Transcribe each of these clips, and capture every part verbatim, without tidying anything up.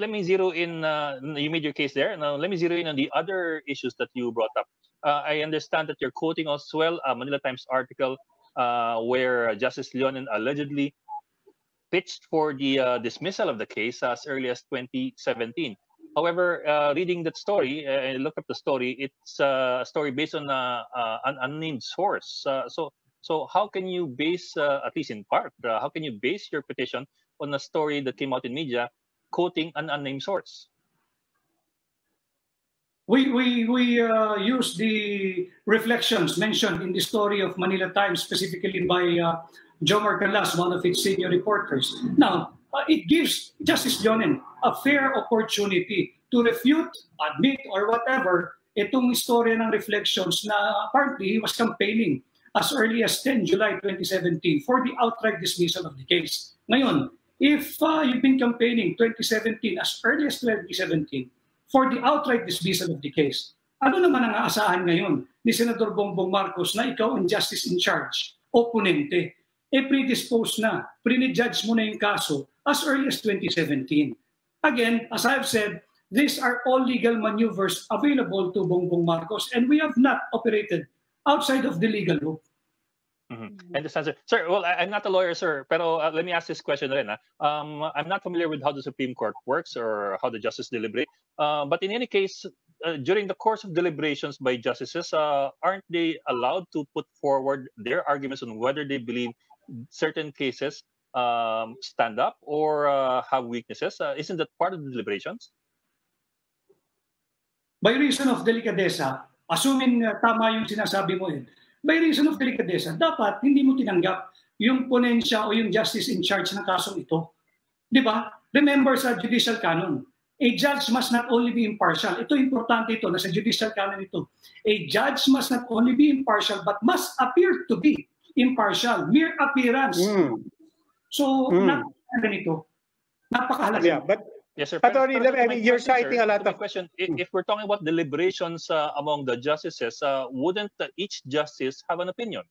let me zero in, uh, you made your case there. Now, let me zero in on the other issues that you brought up. Uh, I understand that you're quoting as well a Manila Times article uh, where Justice Leonen allegedly pitched for the uh, dismissal of the case as early as twenty seventeen. However, uh, reading that story, uh, I looked up the story, it's uh, a story based on uh, uh, an unnamed source. Uh, so, so how can you base, uh, at least in part, uh, how can you base your petition on a story that came out in media quoting an unnamed source? We, we, we uh, use the reflections mentioned in the story of Manila Times, specifically by uh, Jomar Canlas, one of its senior reporters. Now, uh, it gives Justice Leonen a fair opportunity to refute, admit, or whatever itong story ng reflections na apparently he was campaigning as early as ten July twenty seventeen for the outright dismissal of the case. Ngayon, if uh, you've been campaigning twenty seventeen as early as twenty seventeen, for the outright dismissal of the case. Ano naman ang aasahan ngayon ni Senator Bongbong Marcos na ikaw ang justice in charge, oponente, e predisposed na, prejudge mo na yung kaso as early as twenty seventeen. Again, as I've said, these are all legal maneuvers available to Bongbong Marcos and we have not operated outside of the legal loop. Mm-hmm. Understand, sir. Sir, well, I, I'm not a lawyer, sir, pero uh, let me ask this question rin, ah. um, I'm not familiar with how the Supreme Court works or how the justices deliberate, uh, but in any case, uh, during the course of deliberations by justices, uh, aren't they allowed to put forward their arguments on whether they believe certain cases um, stand up or uh, have weaknesses? Uh, isn't that part of the deliberations? By reason of delicadeza, assuming uh, tama yung sinasabi mo yun, by reason of delicadeza, dapat hindi mo tinanggap yung ponensya o yung justice in charge ng kasong ito. Di ba? Remember sa judicial canon, a judge must not only be impartial. Ito, importante ito, nasa judicial canon ito. A judge must not only be impartial but must appear to be impartial. Mere appearance. Mm. So, mm. napakahalaga nito. Napakahalaga. Yeah, but yes, sir. Attorney, I mean, you're question, citing sir, a lot of... question. Hmm. If we're talking about deliberations uh, among the justices, uh, wouldn't uh, each justice have an opinion?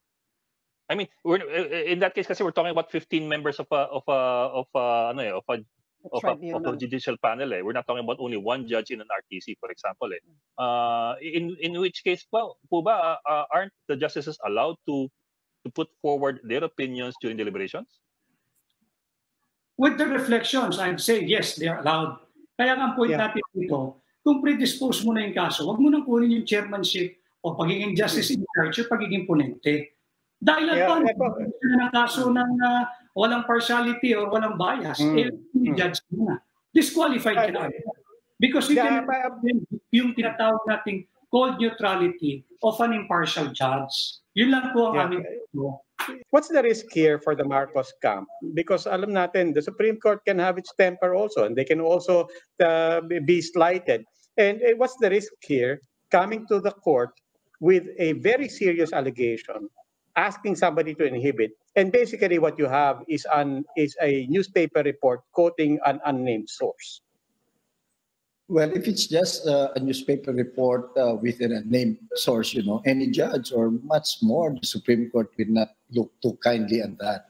I mean, we're, in that case, kasi we're talking about fifteen members of a, of a, of a, ano, of a, of a, of a judicial panel. Eh. We're not talking about only one judge in an R T C, for example. Eh. Uh, in, in which case, well, po ba, uh, aren't the justices allowed to, to put forward their opinions during deliberations? With the reflections, I'd say yes, they are allowed. Kaya ang point yeah. natin dito, kung predispose mo na yung kaso, huwag mo nang kunin yung chairmanship o pagiging justice in charge o pagiging ponente. Dahil yeah, ang yeah. kaso na uh, walang partiality or walang bias, mm. eh, i-judge mm. mo na. Disqualified ka na. Because you yeah, can yung tinatawag nating cold neutrality of an impartial judge. Yun lang po ang aming yeah. What's the risk here for the Marcos camp? Because alam natin, the Supreme Court can have its temper also, and they can also uh, be slighted. And uh, what's the risk here coming to the court with a very serious allegation, asking somebody to inhibit, and basically what you have is, an, is a newspaper report quoting an unnamed source? Well, if it's just uh, a newspaper report uh, with a named source, you know, any judge or much more, the Supreme Court will not look too kindly at that.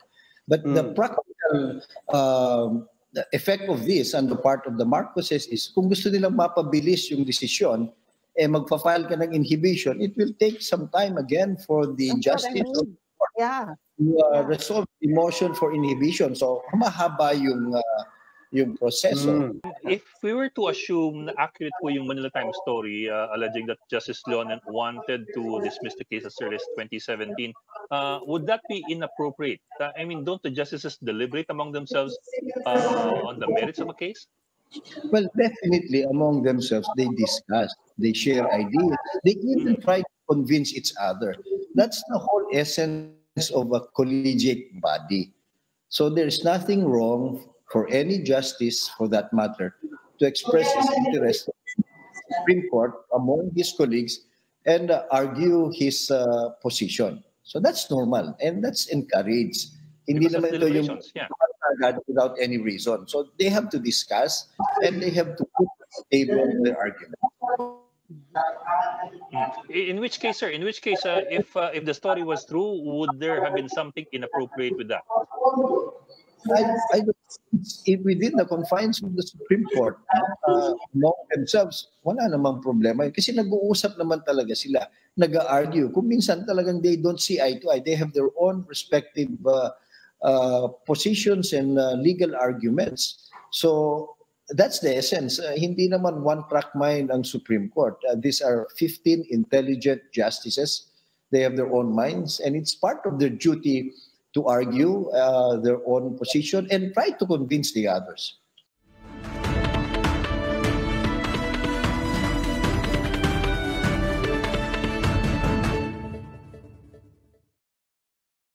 But mm. the practical uh, the effect of this on the part of the Marcoses is kung gusto nilang mapabilis yung decision, eh magpa-file ka ng inhibition, it will take some time again for the That's justice I mean. yeah. to uh, yeah. resolve the motion for inhibition. So, mahaba yung... Uh, yung proseso. Mm. If we were to assume na accurate po yung Manila Times story uh, alleging that Justice Leonen wanted to dismiss the case as early as twenty seventeen, uh, would that be inappropriate? Uh, I mean, don't the justices deliberate among themselves uh, on the merits of a case? Well, definitely among themselves, they discuss, they share ideas, they even mm. try to convince each other. That's the whole essence of a collegiate body. So there's nothing wrong for any justice, for that matter, to express his interest in the Supreme Court among his colleagues and uh, argue his uh, position. So that's normal and that's encouraged. Hindi naman ito yung yeah. without any reason. So they have to discuss and they have to put on the table their argument. In which case, sir, in which case, uh, if, uh, if the story was true, would there have been something inappropriate with that? I, I if within the confines of the Supreme Court, uh, among themselves, wala namang problema. Kasi nag-uusap naman talaga sila, nag-argue. Kung minsan talagang they don't see eye to eye, they have their own respective uh, uh, positions and uh, legal arguments. So that's the essence. Uh, hindi naman one-track mind ang Supreme Court. Uh, these are fifteen intelligent justices. They have their own minds, and it's part of their duty to argue uh, their own position and try to convince the others.